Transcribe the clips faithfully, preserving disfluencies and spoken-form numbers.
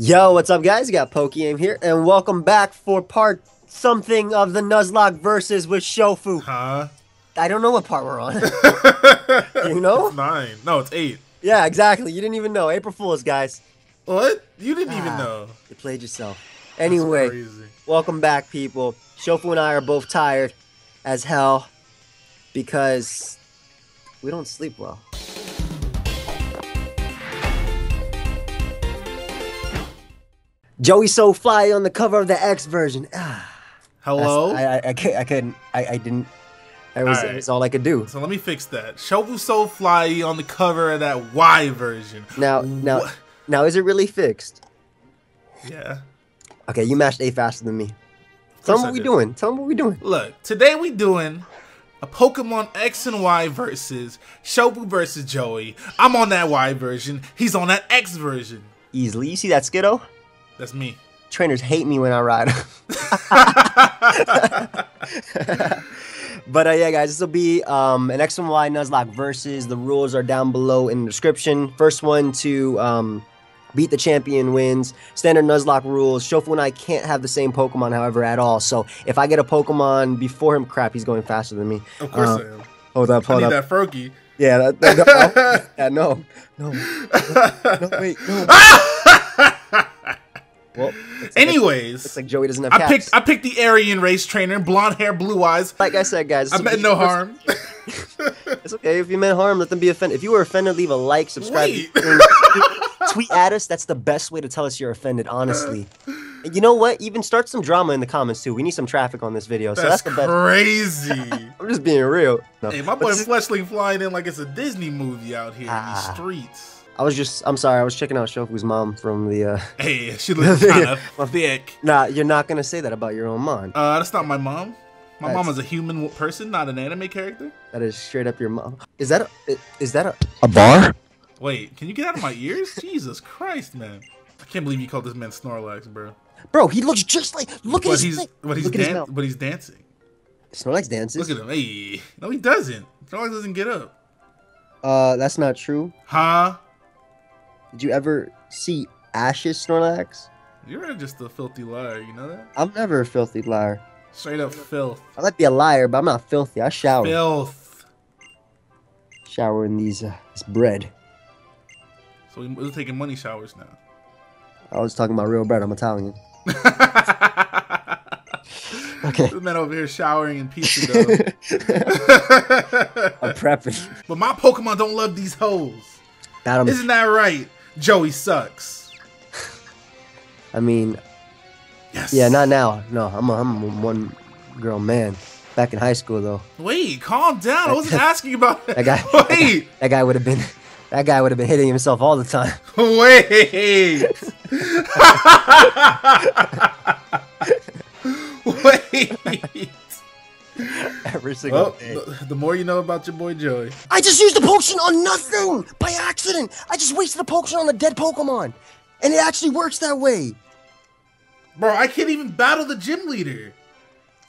Yo, what's up guys? You got Pokeaim here, and welcome back for part something of the Nuzlocke versus with Shofu. Huh? I don't know what part we're on. You know? It's nine. No, it's eight. Yeah, exactly. You didn't even know. April Fools, guys. What? You didn't ah, even know. You played yourself. Anyway, welcome back, people. Shofu and I are both tired as hell because we don't sleep well. Joey's so fly on the cover of the X version. Ah. Hello? I, I, I, I couldn't. I, I didn't. That was, right. It was all I could do. So let me fix that. Shofu so fly on the cover of that Y version. Now, now, what? now, is it really fixed? Yeah. Okay, you matched A faster than me. Tell them what we doing. Tell them what we doing. Look, today we doing a Pokemon X and Y versus Shofu versus Joey. I'm on that Y version. He's on that X version. Easily. You see that, Skiddo? That's me. Trainers hate me when I ride. But uh, yeah, guys, this will be um, an X and Y Nuzlocke versus. The rules are down below in the description. First one to um, beat the champion wins. Standard Nuzlocke rules. Shofu and I can't have the same Pokemon, however, at all. So if I get a Pokemon before him, crap, he's going faster than me. Of course uh, I am. Hold up, hold I need up. that Froakie. Yeah, that, that, that, yeah, no, no, no, no wait, no. Well, it's, anyways, it's, it's like Joey doesn't have caps. I picked, I picked the Aryan race trainer, blonde hair, blue eyes. Like I said, guys, I meant no harm. It's okay if you meant harm. Let them be offended. If you were offended, leave a like, subscribe, tweet, tweet at us. That's the best way to tell us you're offended, honestly. And you know what? Even start some drama in the comments too. We need some traffic on this video. That's so that's the best. Crazy. I'm just being real. No. Hey, my boy Fleshling flying in like it's a Disney movie out here ah. in the streets. I was just, I'm sorry, I was checking out Shofu's mom from the, uh... Hey, she looks kind of thick. Nah, you're not gonna say that about your own mom. Uh, that's not my mom. My that's, mom is a human person, not an anime character. That is straight up your mom. Is that a, is that a... A bar? Wait, can you get out of my ears? Jesus Christ, man. I can't believe you called this man Snorlax, bro. Bro, he looks just like, look but at his... He's, but, he's look at his but he's dancing. Snorlax dances? Look at him, hey. No, he doesn't. Snorlax doesn't get up. Uh, that's not true. Huh? Did you ever see Ash's Snorlax? You're just a filthy liar, you know that? I'm never a filthy liar. Straight up filth. I might be a liar, but I'm not filthy. I shower. Filth. Shower in these, uh, this bread. So we're taking money showers now. I was talking about real bread. I'm Italian. Okay. The man over here showering in pizza dough. I'm prepping. But my Pokemon don't love these hoes. Isn't that right? Joey sucks. I mean, yes. Yeah, not now. No, I'm a, I'm a one girl man. Back in high school, though. Wait, calm down. I wasn't asking about that. That guy. Wait. That, that guy would have been. That guy would have been hitting himself all the time. Wait. Wait. Every single well, day. The, the more you know about your boy Joey. I just used the potion on nothing by accident. I just wasted the potion on a dead Pokemon, and it actually works that way. Bro, I can't even battle the gym leader.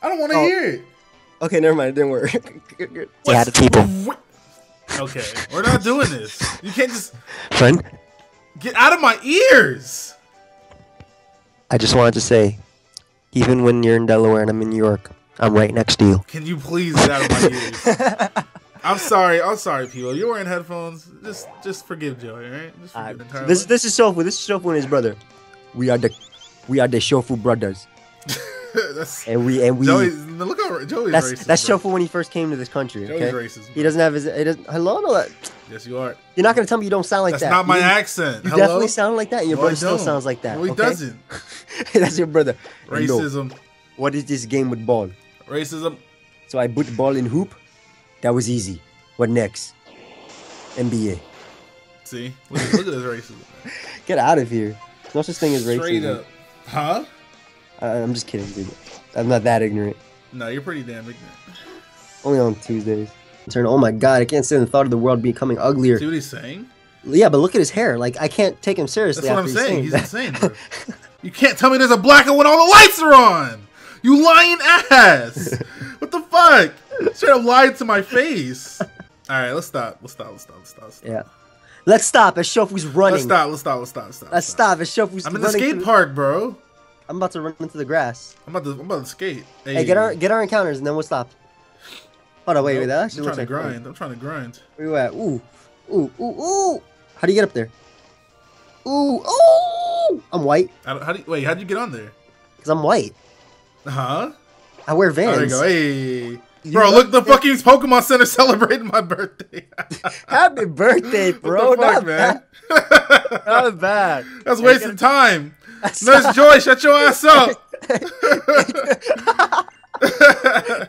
I don't want to oh. hear it. Okay, never mind. It didn't work. Yeah, the people. Okay, we're not doing this. You can't just. Friend. Get out of my ears. I just wanted to say, even when you're in Delaware and I'm in New York. I'm right next to you. Can you please get out of my ears? I'm sorry. I'm sorry, people. You're wearing headphones. Just just forgive Joey, all right? Just forgive entirely. This this is Shofu. This is Shofu and his brother. We are the we are the Shofu brothers. That's, and we and we Joey's, look how Joey's that's, racist. That's Shofu when he first came to this country. Okay? Joey's racist. Bro. He doesn't have his he doesn't hello no that. Yes you are. You're not gonna tell me you don't sound like that's that. That's not my you, accent. You hello? Definitely sound like that and your no, brother still sounds like that. No, he okay? doesn't. That's your brother. Racism. No. What is this game with ball? Racism. So I put ball in hoop. That was easy. What next? N B A. See? Look at, look at this racism. Get out of here. There's no such thing as racism. Straight up. Huh? I, I'm just kidding, dude. I'm not that ignorant. No, you're pretty damn ignorant. Only on Tuesdays. Turn. Oh my God, I can't stand the thought of the world becoming uglier. See what he's saying? Yeah, but look at his hair. Like, I can't take him seriously. That's what I'm saying. He's insane, bro. You can't tell me there's a blacker when all the lights are on! You lying ass! What the fuck? Straight up lied to my face. All right, let's stop. Let's stop. Let's stop. Let's stop. Let's stop. Yeah. Let's stop as Shofu's running. Let's stop, let's stop, let's stop, stop. Let's stop as Shofu's I'm running. I'm in the skate through... park, bro. I'm about to run into the grass. I'm about to, I'm about to skate. Hey. hey, get our get our encounters and then we'll stop. Hold on, wait, no, wait, that actually I'm looks like... I'm trying to grind, fun. I'm trying to grind. Where you at? Ooh, ooh, ooh, ooh. How do you get up there? Ooh, ooh. I'm white. I don't, how do you, wait, how do you get on there? Because I'm white. Huh? I wear Vans. Oh, there you go, hey. You bro, look, the fucking Pokemon Center celebrating my birthday. Happy birthday, bro. What the fuck, Not man? Bad. Not bad. That's wasting time. Nurse Joy, shut your ass up.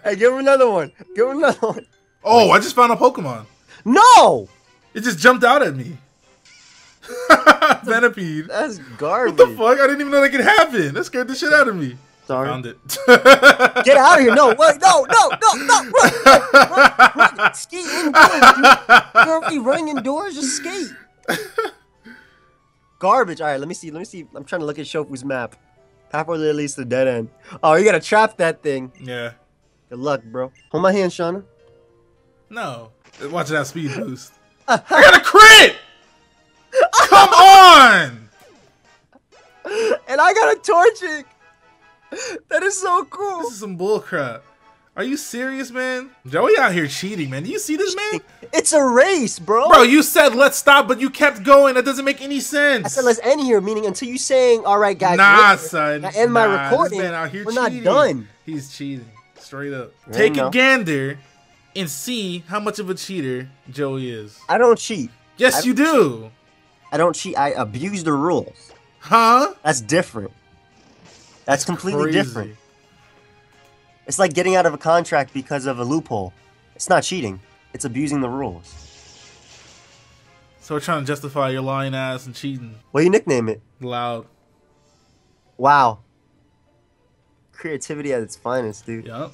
Hey, give him another one. Give him another one. Oh, wait. I just found a Pokemon. No! It just jumped out at me. Venipede. That's garbage. What the fuck? I didn't even know that could happen. That scared the shit out of me. Sorry. Found it. Get out of here. No, wait, no, no, no, no. Run, run, run, run, run. Skate indoors, dude. You're already running indoors. Just skate. Garbage. All right, let me see. Let me see. I'm trying to look at Shofu's map. Halfway to at least the dead end. Oh, you got to trap that thing. Yeah. Good luck, bro. Hold my hand, Shauna. No. Watch that speed boost. I got a crit! Come on! And I got a Torchic. That is so cool. This is some bullcrap. Are you serious, man? Joey out here cheating, man. Do you see this, man? It's a race, bro. Bro, you said let's stop, but you kept going. That doesn't make any sense. I said let's end here, meaning until you saying, all right, guys. Nah, later, son. I end nah, my recording. This man out here we're cheating. Not done. He's cheating. Straight up. Well, Take no. a gander and see how much of a cheater Joey is. I don't cheat. Yes, I you do. Cheat. I don't cheat. I abuse the rules. Huh? That's different. That's completely Crazy. different. It's like getting out of a contract because of a loophole. It's not cheating. It's abusing the rules. So we're trying to justify your lying ass and cheating. What do you nickname it? Loud. Wow. Creativity at its finest, dude. Yup.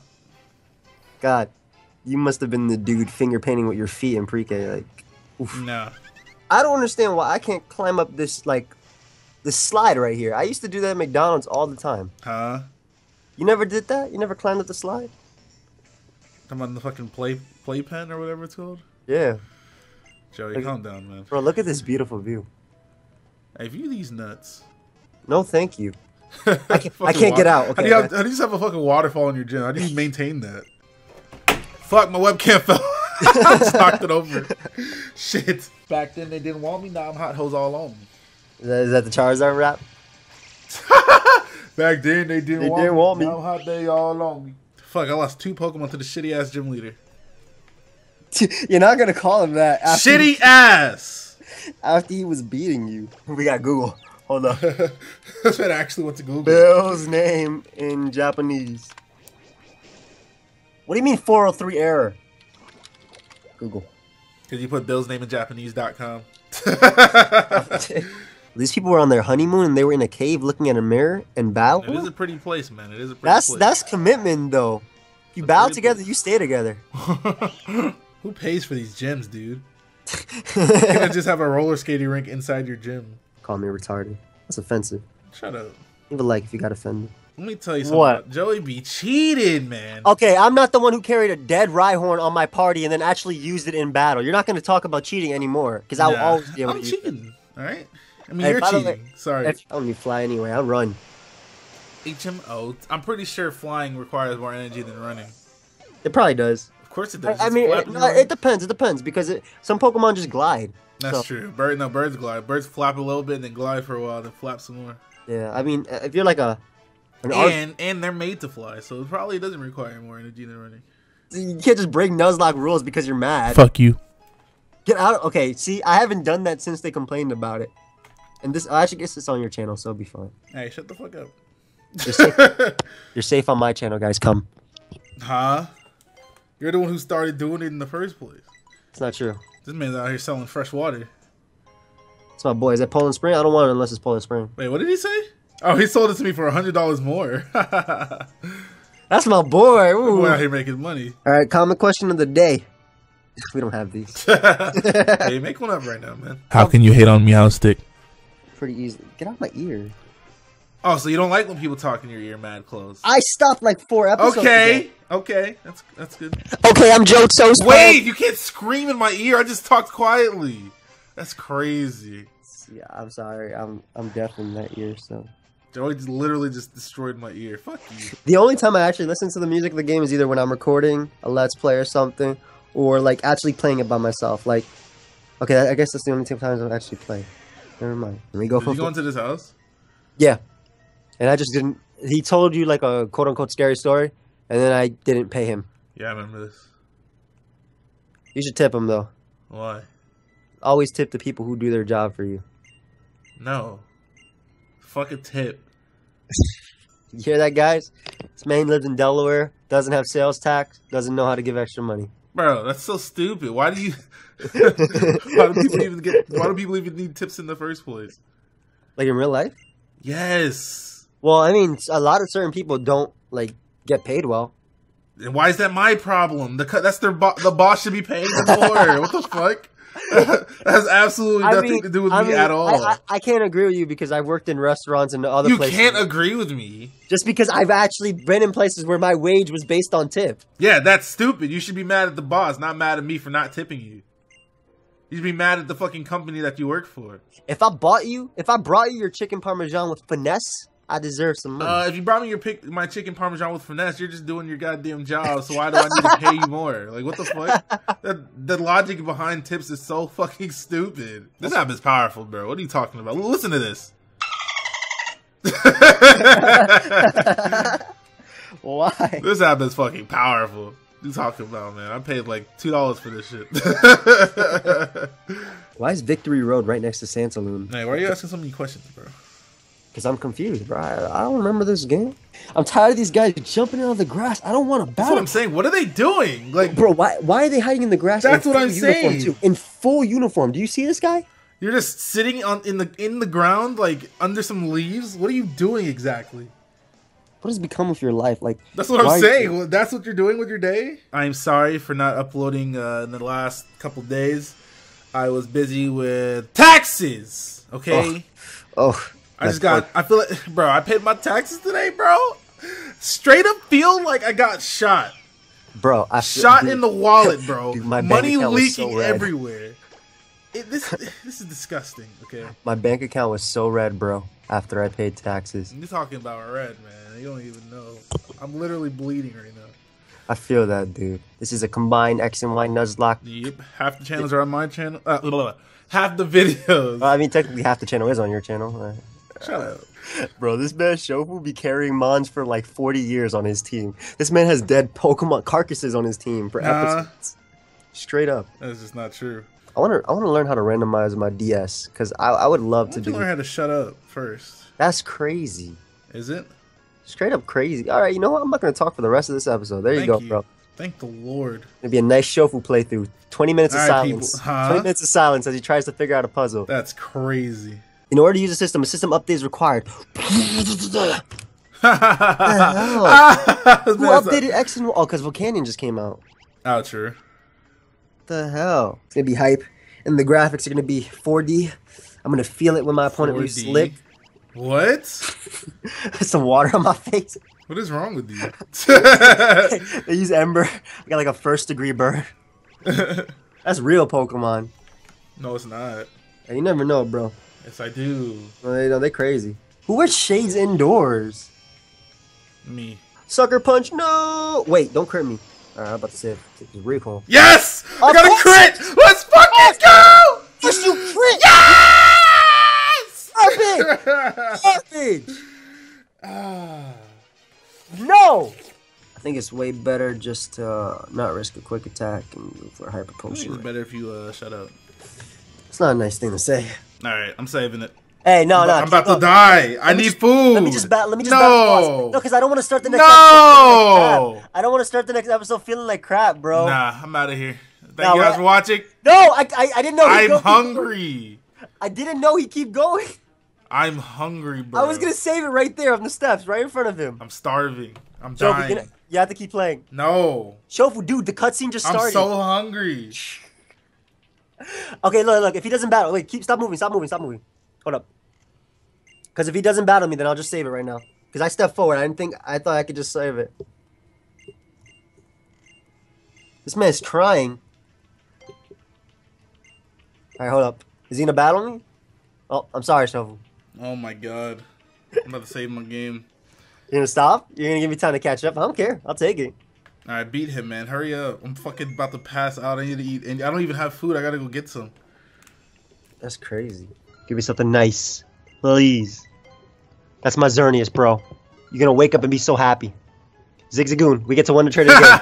God, you must have been the dude finger painting with your feet in pre-K. Like, oof. No. I don't understand why I can't climb up this, like, this slide right here. I used to do that at McDonald's all the time. Huh? You never did that? You never climbed up the slide? Come on, the fucking play playpen or whatever it's called? Yeah. Joey, look, calm down, man. Bro, look at this beautiful view. Hey, view these nuts. No, thank you. I can't, I can't get out. Okay, how, do you have, how do you just have a fucking waterfall in your gym? How do you maintain that? Fuck, my webcam fell. I just knocked it over. Shit. Back then they didn't want me. Now I'm hot hoes all on me. Is that, is that the Charizard rap? Back then they didn't, they want, didn't me. want me. Now I'm hot they all on me. Fuck! I lost two Pokemon to the shitty ass gym leader. You're not gonna call him that. After shitty he, ass. After he was beating you. We got Google. Hold up. That's what I actually went to Google. Bill's name in Japanese. What do you mean four oh three error? Google. Because you put Bill's name in Japanese dot com. These people were on their honeymoon and they were in a cave looking at a mirror and bow. It is a pretty place, man. It is a pretty that's, place. That's commitment, though. You that's bow together, place. You stay together. Who pays for these gyms, dude? Can I just have a roller skating rink inside your gym? Call me retarded. That's offensive. Shut up. Leave a like if you got offended. Let me tell you something. What? Joey B cheated, man. Okay, I'm not the one who carried a dead Rhyhorn on my party and then actually used it in battle. You're not going to talk about cheating anymore, because nah, I'll always be able I'm to cheating, all right? I mean, hey, you're cheating. Way, Sorry. If, I don't need fly anyway. I'll run. H M O. I'm pretty sure flying requires more energy than running. It probably does. Of course it does. I, I mean, it, no, it depends. It depends, because it, some Pokemon just glide. That's so. true. Bird, no, birds glide. Birds flap a little bit and then glide for a while, then flap some more. Yeah, I mean, if you're like a... An and and they're made to fly, so it probably doesn't require more energy than running. You can't just break Nuzlocke rules because you're mad. Fuck you. Get out. Okay, see, I haven't done that since they complained about it. And this, I actually guess this on your channel, so it'll be fine. Hey, shut the fuck up. You're safe, you're safe on my channel, guys. Come. Huh? You're the one who started doing it in the first place. It's not true. This man's out here selling fresh water. It's my boy. Is that Poland Spring? I don't want it unless it's Poland Spring. Wait, what did he say? Oh, he sold it to me for a hundred dollars more. That's my boy. Ooh. We're out here making money. All right, common question of the day. We don't have these. Hey, make one up right now, man. How can you hate on Meowstic? Pretty easily. Get out my ear. Oh, so you don't like when people talk in your ear, mad close? I stopped like four episodes. Okay, ago. okay, that's that's good. Okay, I'm Joe So's. Wait, you can't scream in my ear. I just talked quietly. That's crazy. Yeah, I'm sorry. I'm I'm deaf in that ear, so. Joey literally just destroyed my ear. Fuck you. The only time I actually listen to the music of the game is either when I'm recording a Let's Play or something, or like actually playing it by myself. Like, okay, I guess that's the only two times I've actually played. Never mind. Let me go. Did you go into this house? Yeah, and I just didn't. He told you like a quote unquote scary story, and then I didn't pay him. Yeah, I remember this. You should tip him though. Why? Always tip the people who do their job for you. No. Fuck a tip. You hear that, guys? This man lives in Delaware, doesn't have sales tax, doesn't know how to give extra money. Bro, that's so stupid. Why do you? Why do people even get? Why do people even need tips in the first place? Like in real life? Yes. Well, I mean, a lot of certain people don't like get paid well. And why is that my problem? The that's their bo the boss should be paying them more. What the fuck? That has absolutely nothing I mean, to do with I me mean, at all. I, I, I can't agree with you because I've worked in restaurants and other you places. You can't agree with me. Just because I've actually been in places where my wage was based on tip. Yeah, that's stupid. You should be mad at the boss, not mad at me for not tipping you. You should be mad at the fucking company that you work for. If I bought you, if I brought you your chicken parmesan with finesse, I deserve some money. Uh, if you brought me your pick, my chicken parmesan with finesse, you're just doing your goddamn job, so why do I need to pay you more? Like, what the fuck? That, the logic behind tips is so fucking stupid. This app is powerful, bro. What are you talking about? Listen to this. Why? This app is fucking powerful. What are you talking about, man? I paid, like, two dollars for this shit. Why is Victory Road right next to Santaloon? Hey, why are you asking so many questions, bro? Because I'm confused, bro. I, I don't remember this game. I'm tired of these guys jumping out of the grass. I don't want to battle. That's what I'm saying. What are they doing? Like, bro, why why are they hiding in the grass? That's what I'm saying. Too? In full uniform. Do you see this guy? You're just sitting on in the in the ground, like under some leaves. What are you doing exactly? What has become of your life? Like, that's what I'm saying. You... That's what you're doing with your day. I'm sorry for not uploading uh, in the last couple days. I was busy with taxes. Okay. Oh. oh. I just got, I feel like, bro, I paid my taxes today, bro. Straight up feel like I got shot. Bro, I feel, Shot dude, in the wallet, bro. Dude, my money leaking so everywhere. It, this this is disgusting, okay? My bank account was so red, bro, after I paid taxes. You're talking about red, man. You don't even know. I'm literally bleeding right now. I feel that, dude. This is a combined X and Y Nuzlocke. Yep, half the channels are on my channel. Uh, blah, blah, blah. Half the videos. Well, I mean, technically half the channel is on your channel, right? Shut up. Bro, this man Shofu be carrying mons for like forty years on his team. This man has dead Pokemon carcasses on his team for nah. episodes. Straight up. That's just not true. I want to I want to learn how to randomize my D S because I, I would love I to do learn how to shut up first. That's crazy. Is it? Straight up crazy. All right, you know what? I'm not going to talk for the rest of this episode. There Thank you go, you. bro. Thank the Lord. It'd be a nice Shofu playthrough. twenty minutes All of right, silence. Huh? twenty minutes of silence as he tries to figure out a puzzle. That's crazy. In order to use a system, a system update is required. Who updated X and Y? Oh, because Volcanion just came out. Oh, true. What the hell? It's going to be hype. And the graphics are going to be four D. I'm going to feel it when my opponent moves slick. What? There's some water on my face. What is wrong with you? They use Ember. I got like a first degree burn. That's real Pokemon. No, it's not. You never know, bro. Yes, I do. Well, they, no, they're crazy. Who wears shades indoors? Me. Sucker punch, no! Wait, don't crit me. Alright, I'm about to say it's recall. Yes! I got a crit! Let's fucking go! Yes, you crit! Yes! Epic! Epic! No! I think it's way better just to uh, not risk a quick attack and go for hyper potion. It's better if you uh, shut up. It's not a nice thing to say. All right, I'm saving it. Hey, no, I'm no. I'm about to die. Let I need just, food. Let me just battle. Let me just no. battle. No, because I don't want to start the next no. episode. Like I don't want to start the next episode feeling like crap, bro. Nah, I'm out of here. Thank nah, you guys for watching. No, I, I, I didn't know. I'm go, hungry. I didn't know he keep going. I'm hungry, bro. I was gonna save it right there on the steps, right in front of him. I'm starving. I'm dying. Shofu, you, know, you have to keep playing. No. Shofu, dude, the cutscene just started. I'm so hungry. Okay, look, look. If he doesn't battle, wait, keep stop moving, stop moving, stop moving. Hold up. Because if he doesn't battle me, then I'll just save it right now. Because I stepped forward. I didn't think I thought I could just save it. This man is trying. All right, hold up. Is he gonna battle me? Oh, I'm sorry, Shofu. Oh my god. I'm about to save my game. You're gonna stop? You're gonna give me time to catch up? I don't care. I'll take it. Alright, beat him, man. Hurry up. I'm fucking about to pass out. I need to eat. And I don't even have food. I gotta go get some. That's crazy. Give me something nice. Please. That's my Xerneas, bro. You're gonna wake up and be so happy. Zigzagoon. We get to one to trade again.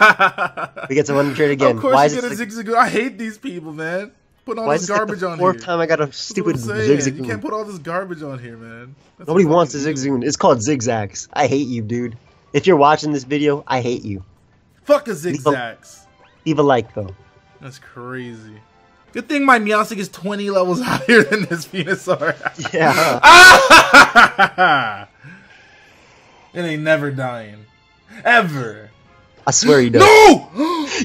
we get to one to trade again. Of course Why you is get a Zigzagoon. I hate these people, man. Put all Why this garbage like on here. Fourth time I got a stupid Zigzagoon. You can't put all this garbage on here, man. That's Nobody wants a Zigzagoon. It's called Zigzags. I hate you, dude. If you're watching this video, I hate you. Fuck a Zigzags. Leave a, leave a like, though. That's crazy. Good thing my Meowstic is twenty levels higher than this Venusaur. Yeah. Ah! It ain't never dying. Ever. I swear he does. No!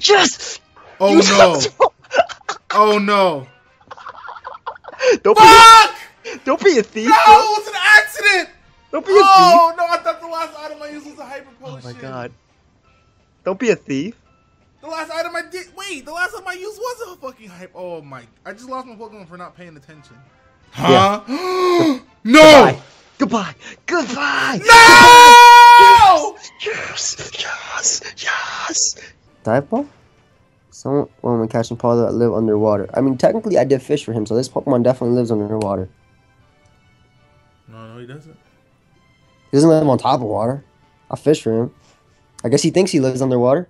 Yes! Oh, you no. Oh no! Don't Fuck! Be a, don't be a thief. No, it's an accident. Don't be a oh, thief. Oh no! I thought the last item I used was a hyper potion. Oh my god! Don't be a thief. The last item I did. Wait, the last item I used was a fucking hyper. Oh my! I just lost my Pokemon for not paying attention. Huh? Yeah. No! Goodbye. Goodbye. Goodbye. No! Yes! Yes! Yes! Dive ball. Someone when catching Paws that live underwater. I mean, technically, I did fish for him, so this Pokemon definitely lives underwater. No, no, he doesn't. He doesn't live on top of water. I fished for him. I guess he thinks he lives underwater.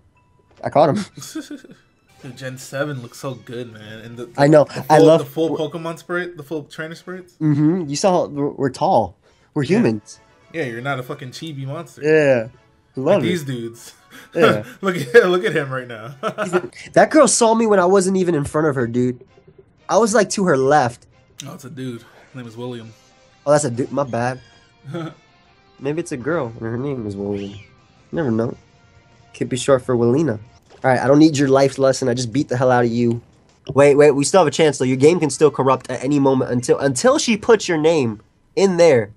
I caught him. Dude, Gen seven looks so good, man. And the, the, I know. The full, I love the full Pokemon sprite, the full trainer sprites. Mm-hmm. You saw we're, we're tall. We're humans. Yeah. Yeah, you're not a fucking chibi monster. Yeah. Love like these dudes. Yeah. look at look at him right now. That girl saw me when I wasn't even in front of her, dude. I was like to her left. Oh, it's a dude. His name is William. Oh, that's a dude. My bad. Maybe it's a girl and her name is William. You never know. Could be short for Willina. All right, I don't need your life lesson. I just beat the hell out of you. Wait, wait. We still have a chance though. Your game can still corrupt at any moment until until she puts your name in there.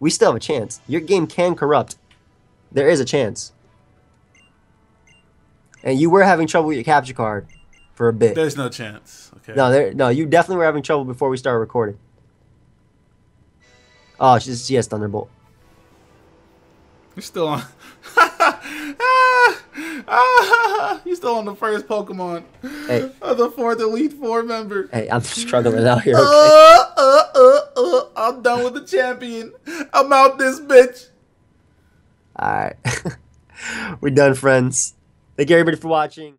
We still have a chance. Your game can corrupt. There is a chance. And you were having trouble with your capture card for a bit. There's no chance. Okay. No, there. No, you definitely were having trouble before we started recording. Oh, she, she has Thunderbolt. You're still on. ah, ah, you're still on the first Pokemon. Hey. Of the fourth Elite Four member. Hey, I'm struggling out here. Okay? Uh, uh, uh, uh, I'm done with the champion. I'm out this bitch. All right. We're done, friends. Thank you, everybody, for watching.